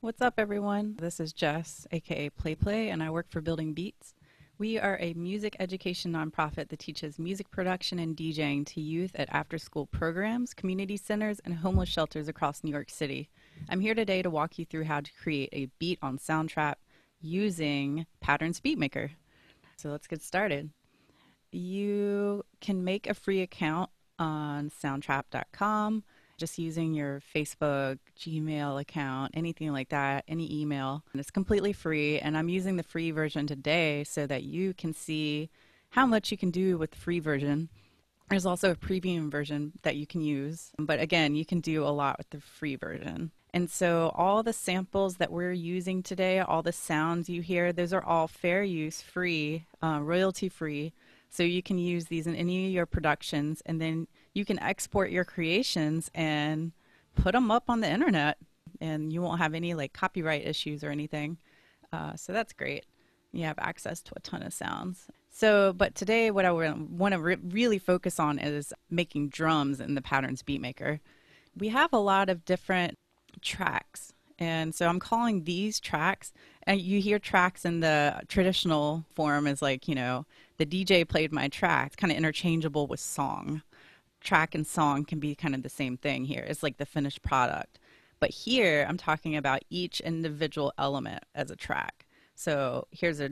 What's up, everyone? This is Jess, aka PlayPlay, and I work for Building Beats. We are a music education nonprofit that teaches music production and DJing to youth at after-school programs, community centers, and homeless shelters across New York City. I'm here today to walk you through how to create a beat on Soundtrap using Patterns Beatmaker. So let's get started. You can make a free account on soundtrap.com. just using your Facebook, Gmail account, anything like that, any email. And it's completely free, and I'm using the free version today so that you can see how much you can do with the free version. There's also a premium version that you can use, but again, you can do a lot with the free version. And so all the samples that we're using today, all the sounds you hear, those are all fair use, free, royalty free. So you can use these in any of your productions, and then you can export your creations and put them up on the internet, and you won't have any like copyright issues or anything. So that's great. You have access to a ton of sounds. So, but today what I want to really focus on is making drums in the Patterns Beatmaker. We have a lot of different tracks, and so I'm calling these tracks. And you hear tracks in the traditional form as like, you know, the DJ played my track. It's kind of interchangeable with song. Track and song can be kind of the same thing here. It's like the finished product. But here I'm talking about each individual element as a track. So here's a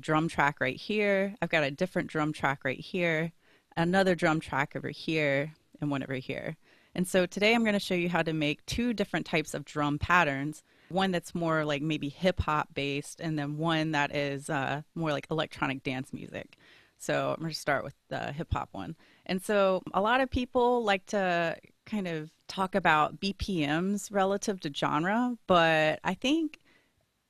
drum track right here. I've got a different drum track right here, another drum track over here, and one over here. And so today I'm going to show you how to make two different types of drum patterns, one that's more like maybe hip-hop based, and then one that is more like electronic dance music. So I'm going to start with the hip-hop one. And so a lot of people like to kind of talk about BPMs relative to genre, but I think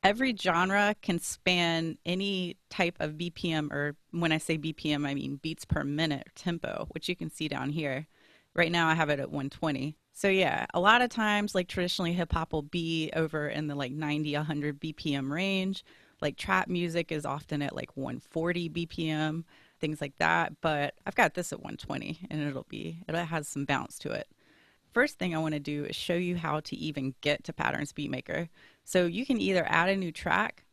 every genre can span any type of BPM, or when I say BPM, I mean beats per minute or tempo, which you can see down here. Right now I have it at 120. So yeah, a lot of times, like traditionally hip hop will be over in the like 90, 100 BPM range. Like trap music is often at like 140 BPM, things like that. But I've got this at 120, and it has some bounce to it. First thing I want to do is show you how to even get to Patterns Beatmaker. So you can either add a new track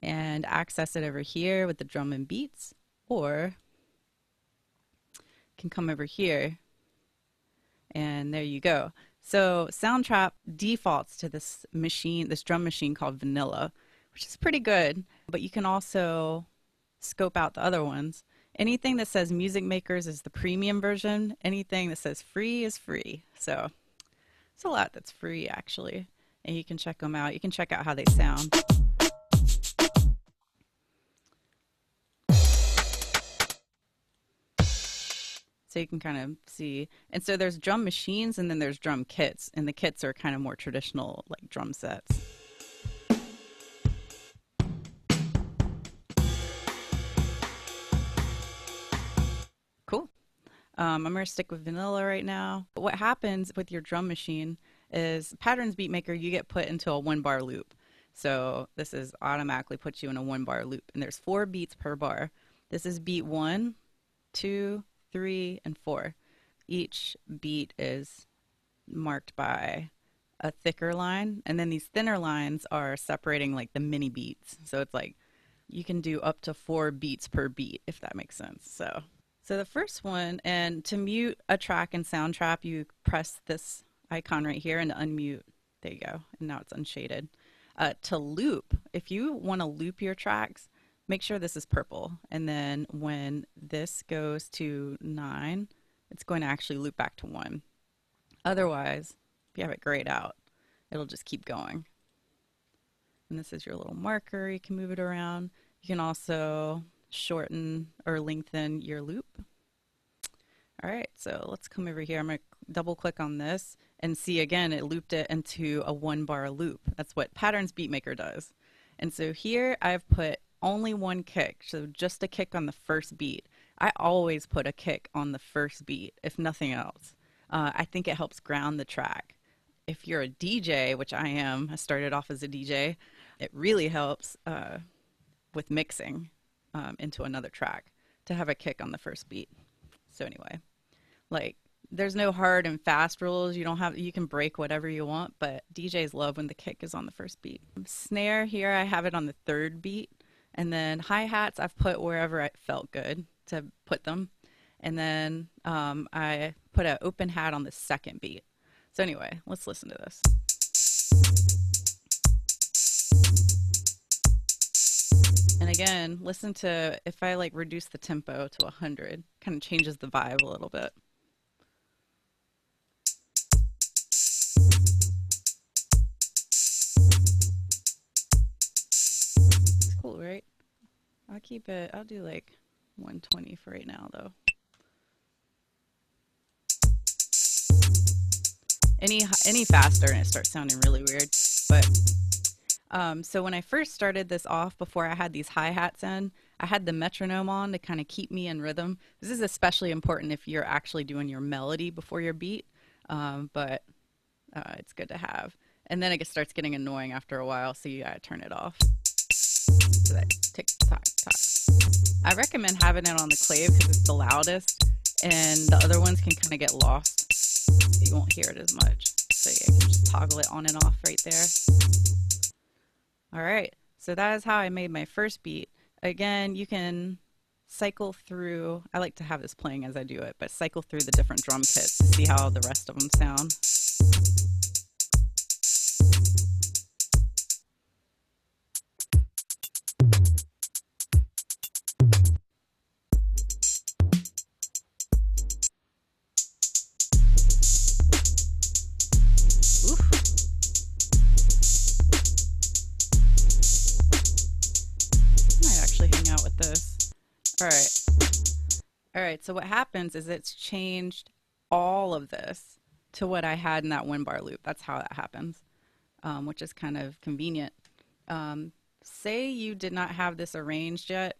and access it over here with the drum and beats, or can come over here. And there you go. So Soundtrap defaults to this machine, this drum machine called Vanilla, which is pretty good, but you can also scope out the other ones. Anything that says Music Makers is the premium version. Anything that says free is free. So it's a lot that's free, actually. And you can check them out. You can check out how they sound. So you can kind of see, and so there's drum machines, and then there's drum kits, and the kits are kind of more traditional like drum sets. Cool. I'm going to stick with Vanilla right now. But what happens with your drum machine is Patterns Beatmaker, you get put into a 1-bar loop. So this is automatically puts you in a 1-bar loop, and there's 4 beats per bar. This is beat 1, 2, 3, and 4. Each beat is marked by a thicker line, and then these thinner lines are separating like the mini beats. So it's like you can do up to 4 beats per beat, if that makes sense. So the first one, and to mute a track in Soundtrap, you press this icon right here and unmute. There you go, and now it's unshaded. To loop, if you want to loop your tracks, make sure this is purple, and then when this goes to 9, it's going to actually loop back to 1. Otherwise, if you have it grayed out, it'll just keep going. And this is your little marker. You can move it around. You can also shorten or lengthen your loop. All right, so let's come over here. I'm going to double click on this and see again, it looped it into a 1-bar loop. That's what Patterns Beatmaker does. And so here I've put only 1 kick, so just a kick on the first beat. I always put a kick on the first beat, if nothing else. I think it helps ground the track. If you're a DJ, which I am, I started off as a DJ, it really helps with mixing into another track to have a kick on the first beat. So anyway, like There's no hard and fast rules. You can break whatever you want, but DJs love when the kick is on the first beat. Snare here, I have it on the third beat, and then hi-hats I've put wherever it felt good to put them, and then I put an open hat on the second beat. So anyway, let's listen to this. And again, listen to, if I like reduce the tempo to 100, kind of changes the vibe a little bit. Cool, right? I'll keep it, I'll do like 120 for right now though. Any faster and it starts sounding really weird, but so when I first started this off, before I had these hi-hats in, I had the metronome on to kind of keep me in rhythm. This is especially important if you're actually doing your melody before your beat, but it's good to have. And then it starts getting annoying after a while, so you gotta turn it off. So that tick, tock, tock. I recommend having it on the clave because it's the loudest, and the other ones can kind of get lost. You won't hear it as much. So yeah, you can just toggle it on and off right there. All right, so that is how I made my first beat. Again, you can cycle through, I like to have this playing as I do it, but cycle through the different drum kits to see how the rest of them sound. All right, so what happens is it's changed all of this to what I had in that one bar loop. That's how that happens, which is kind of convenient. Say you did not have this arranged yet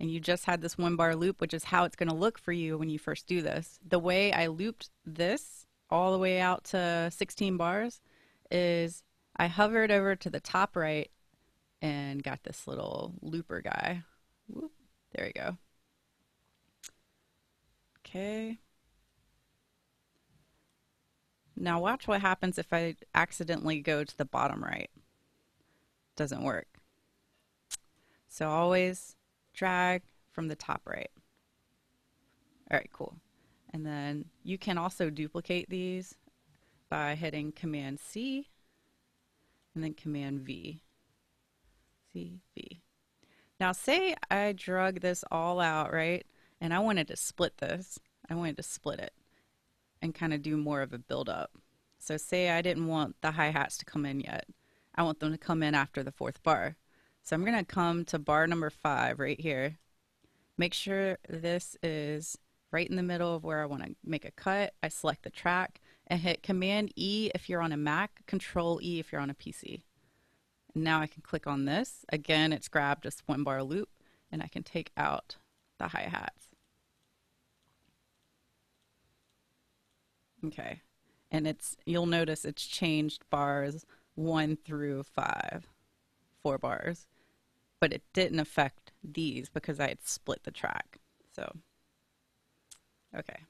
and you just had this one bar loop, which is how it's gonna look for you when you first do this. The way I looped this all the way out to 16 bars is I hovered over to the top right and got this little looper guy. Whoop, there we go. Okay. Now watch what happens if I accidentally go to the bottom right. Doesn't work. So always drag from the top right. All right, cool. And then you can also duplicate these by hitting Command C and then Command V. C, V. Now say I drug this all out, right? And I wanted to split this. I wanted to split it and kind of do more of a build up. So say I didn't want the hi-hats to come in yet. I want them to come in after the fourth bar. So I'm gonna come to bar number 5 right here. Make sure this is right in the middle of where I wanna make a cut. I select the track and hit Command E if you're on a Mac, Control E if you're on a PC. And now I can click on this. Again, it's grabbed this one bar loop and I can take out the hi-hats. Okay, and you'll notice it's changed bars 1 through 5, 4 bars, but it didn't affect these because I had split the track, so, okay.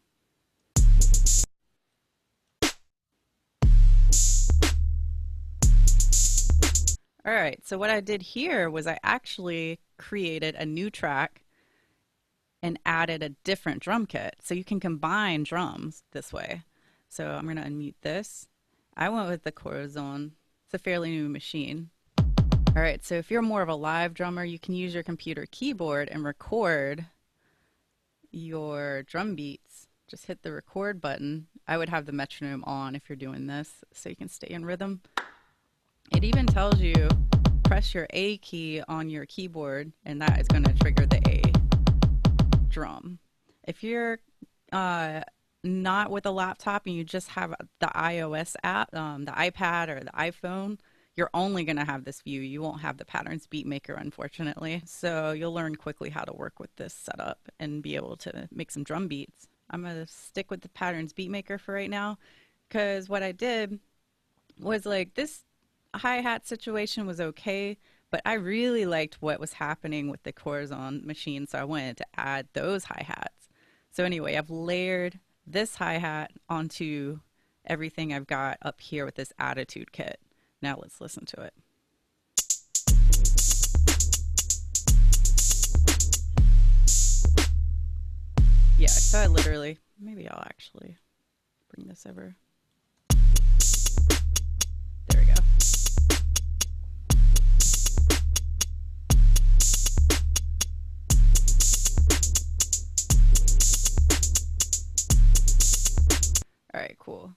All right, so what I did here was I actually created a new track and added a different drum kit, so you can combine drums this way. So I'm gonna unmute this. I went with the Corazon. It's a fairly new machine. All right, so if you're more of a live drummer, you can use your computer keyboard and record your drum beats. Just hit the record button. I would have the metronome on if you're doing this, so you can stay in rhythm. It even tells you, press your A key on your keyboard, and that is gonna trigger the A drum. If you're not with a laptop and you just have the iOS app, the iPad or the iPhone, you're only going to have this view. You won't have the Patterns Beatmaker, unfortunately. So you'll learn quickly how to work with this setup and be able to make some drum beats. I'm going to stick with the Patterns Beatmaker for right now, because what I did was, like, this hi-hat situation was okay, but I really liked what was happening with the Corazon machine, so I wanted to add those hi-hats. So anyway, I've layered this hi-hat onto everything I've got up here with this attitude kit. Now let's listen to it. Yeah, so I literally, maybe I'll actually bring this over. There we go. All right, cool.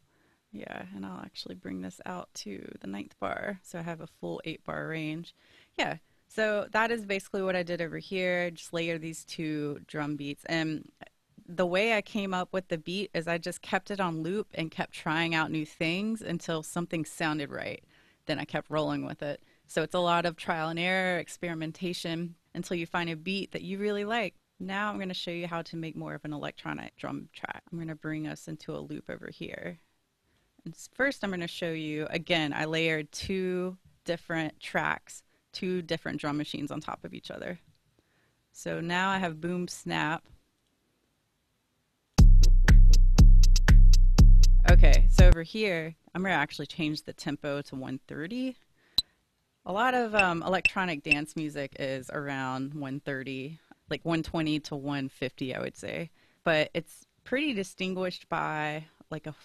Yeah, and I'll actually bring this out to the 9th bar, so I have a full 8-bar range. Yeah, so that is basically what I did over here. Just layer these two drum beats. And the way I came up with the beat is I just kept it on loop and kept trying out new things until something sounded right. Then I kept rolling with it. So it's a lot of trial and error, experimentation, until you find a beat that you really like. Now I'm going to show you how to make more of an electronic drum track. I'm going to bring us into a loop over here. First, I'm going to show you, again, I layered two different tracks, two different drum machines on top of each other. So now I have boom snap. Okay, so over here, I'm going to actually change the tempo to 130. A lot of electronic dance music is around 130, like 120 to 150, I would say. But it's pretty distinguished by like a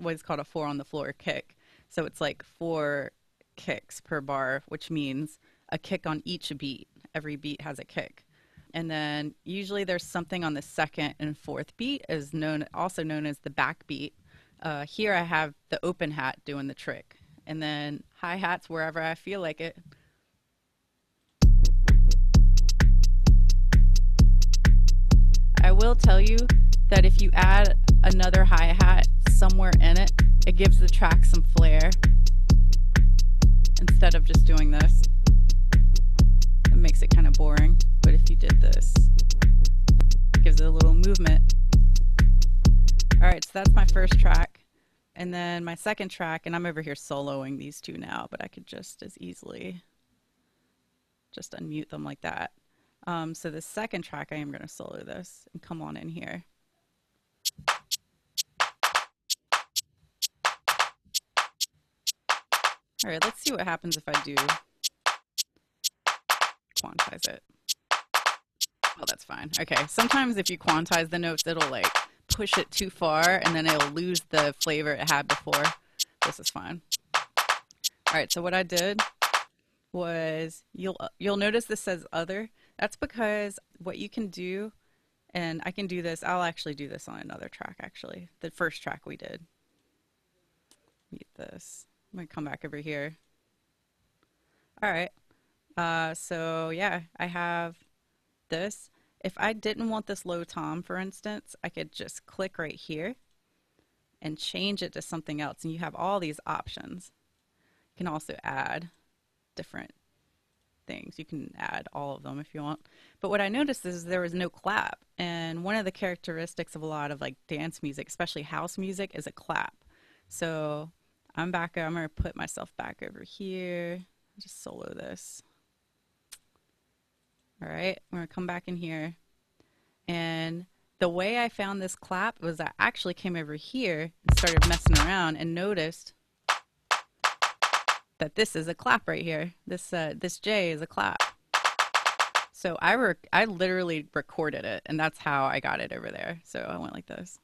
what's called a four on the floor kick. So it's like 4 kicks per bar, which means a kick on each beat. Every beat has a kick. And then usually there's something on the 2nd and 4th beat, is known, also known as the backbeat. Here I have the open hat doing the trick. And then hi-hats wherever I feel like it. I will tell you that if you add another hi-hat somewhere in it, it gives the track some flair instead of just doing this. It makes it kind of boring, but if you did this, it gives it a little movement. All right, so that's my first track, and then my second track, and I'm over here soloing these two now, but I could just as easily just unmute them like that. So the second track, I am going to solo this and come on in here. All right, let's see what happens if I do quantize it. Oh, that's fine. Okay, sometimes if you quantize the notes, it'll like push it too far and then it'll lose the flavor it had before. This is fine. All right, so what I did was, you'll notice this says other. That's because what you can do, and I can do this, I'll actually do this on another track actually, the first track we did. Mute this. I'm going to come back over here. All right. So yeah, I have this. If I didn't want this low tom, for instance, I could just click right here and change it to something else. And you have all these options. You can also add different things. You can add all of them if you want. But what I noticed is there was no clap. And one of the characteristics of a lot of like dance music, especially house music, is a clap. So I'm back. I'm going to put myself back over here. Just solo this. All right. I'm going to come back in here. And the way I found this clap was I actually came over here and started messing around and noticed that this is a clap right here. This this J is a clap. So I literally recorded it, and that's how I got it over there. So I went like this.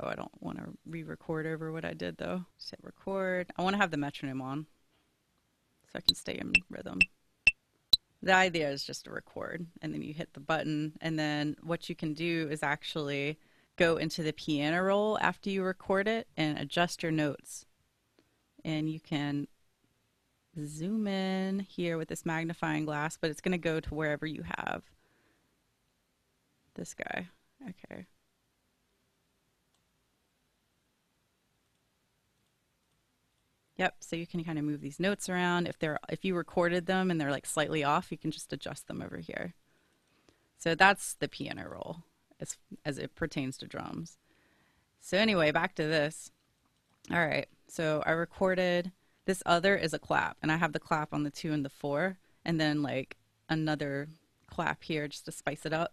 Oh, I don't want to re-record over what I did though. Just hit record. I want to have the metronome on so I can stay in rhythm. The idea is just to record, and then you hit the button, and then what you can do is actually go into the piano roll after you record it and adjust your notes. And you can zoom in here with this magnifying glass, but it's going to go to wherever you have this guy. Okay. Yep, so you can kind of move these notes around. If you recorded them and they're like slightly off, you can just adjust them over here. So that's the piano roll as it pertains to drums. So anyway, back to this. All right, so I recorded, this other is a clap, and I have the clap on the 2 and the 4, and then like another clap here just to spice it up.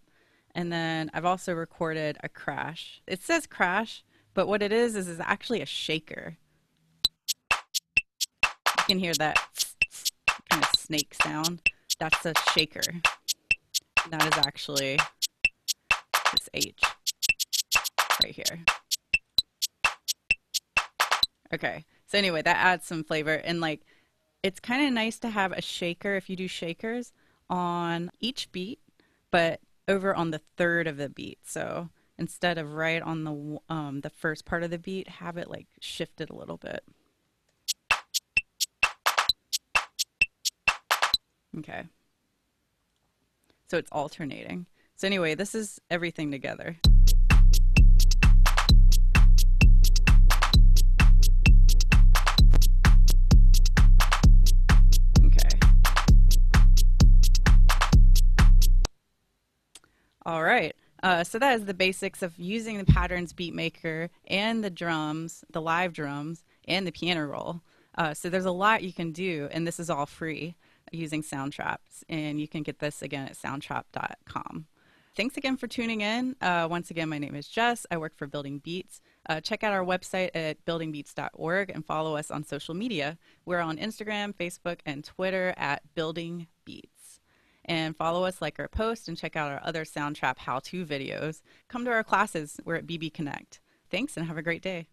And then I've also recorded a crash. It says crash, but what it is actually a shaker. You can hear that kind of snake sound. That's a shaker. And that is actually this H right here. Okay, so anyway, that adds some flavor. And like, it's kind of nice to have a shaker, if you do shakers, on each beat, but over on the third of the beat. So instead of right on the first part of the beat, have it like shifted a little bit. Okay. So it's alternating. So anyway, this is everything together. All right, so that is the basics of using the Patterns Beatmaker and the drums, the live drums, and the piano roll. So there's a lot you can do, and this is all free using Soundtrap. And you can get this again at soundtrap.com. Thanks again for tuning in. Once again, my name is Jess. I work for Building Beats. Check out our website at buildingbeats.org and follow us on social media. We're on Instagram, Facebook, and Twitter at Building Beats. And follow us, like our post, and check out our other Soundtrap how-to videos. Come to our classes. We're at BB Connect. Thanks, and have a great day.